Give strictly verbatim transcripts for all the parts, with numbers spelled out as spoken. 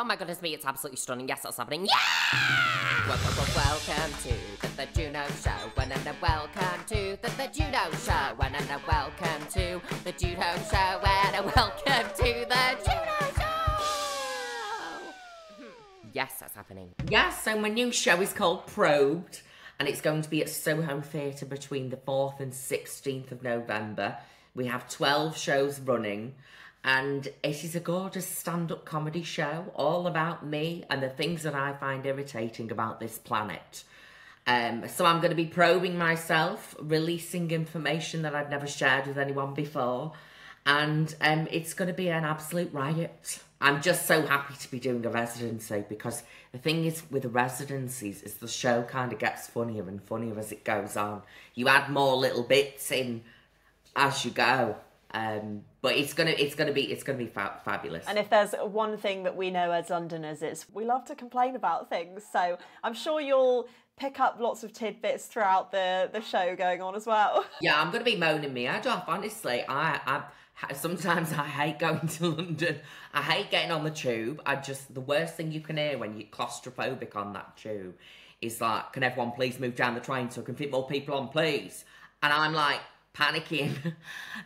Oh my goodness me, it's absolutely stunning. Yes, that's happening. Yeah! Well, well, well, welcome to the, the Juno Show. And then welcome to the, the Juno Show. And then welcome to the Juno Show. And welcome to the Juno Show. Yes, that's happening. Yes, so my new show is called Probed. And it's going to be at Soho Theatre between the fourth and sixteenth of November. We have twelve shows running. And it is a gorgeous stand-up comedy show all about me and the things that I find irritating about this planet. Um, so I'm going to be probing myself, releasing information that I've never shared with anyone before. And um, it's going to be an absolute riot. I'm just so happy to be doing a residency, because the thing is with residencies is the show kind of gets funnier and funnier as it goes on. You add more little bits in as you go. Um, but it's gonna, it's gonna be, it's gonna be fa fabulous. And if there's one thing that we know as Londoners, it's we love to complain about things. So I'm sure you'll pick up lots of tidbits throughout the the show going on as well. Yeah, I'm gonna be moaning my head off. Honestly, I, I sometimes I hate going to London. I hate getting on the tube. I just the worst thing you can hear when you're claustrophobic on that tube is like, "Can everyone please move down the train so I can fit more people on, please?" And I'm like, panicking,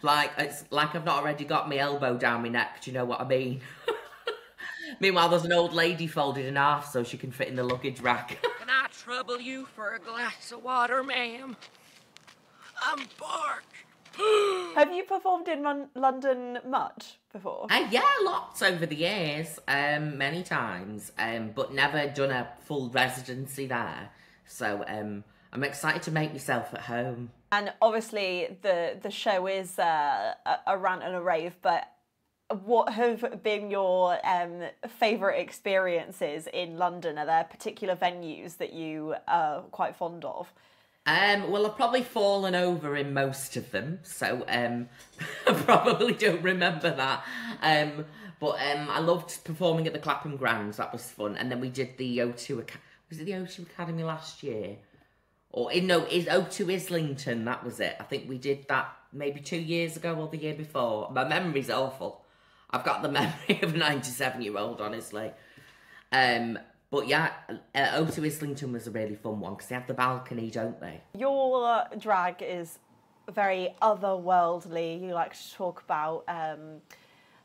like it's like I've not already got my elbow down my neck. Do you know what I mean? Meanwhile, there's an old lady folded in half so she can fit in the luggage rack. Can I trouble you for a glass of water, ma'am? I'm bark. Have you performed in Mon London much before? Uh, yeah, lots over the years, um, many times, um, but never done a full residency there. So um, I'm excited to make myself at home. And obviously the, the show is uh, a rant and a rave, but what have been your um, favourite experiences in London? Are there particular venues that you are quite fond of? Um, well, I've probably fallen over in most of them, so um, I probably don't remember that. Um, but um, I loved performing at the Clapham Grand, that was fun. And then we did the O two, was it the O two Academy last year? Or, no, it's O two Islington, that was it. I think we did that maybe two years ago or the year before. My memory's awful. I've got the memory of a ninety-seven-year-old, honestly. Um, but, yeah, uh, O two Islington was a really fun one, because they have the balcony, don't they? Your drag is very otherworldly. You like to talk about um,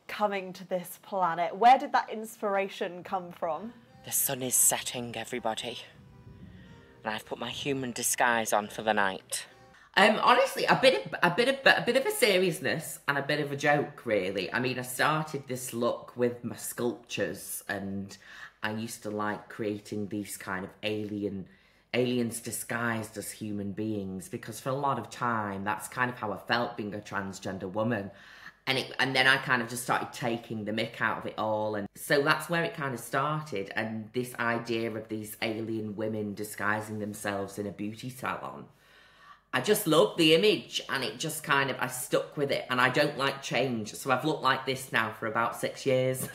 coming to this planet. Where did that inspiration come from? The sun is setting, everybody. And I've put my human disguise on for the night. Um, honestly, a bit of a bit of a bit of a seriousness and a bit of a joke, really. I mean, I started this look with my sculptures, and I used to like creating these kind of alien aliens disguised as human beings, because for a lot of time that's kind of how I felt being a transgender woman. And, it, and then I kind of just started taking the mick out of it all. And so that's where it kind of started. And this idea of these alien women disguising themselves in a beauty salon. I just loved the image, and it just kind of, I stuck with it. And I don't like change. So I've looked like this now for about six years.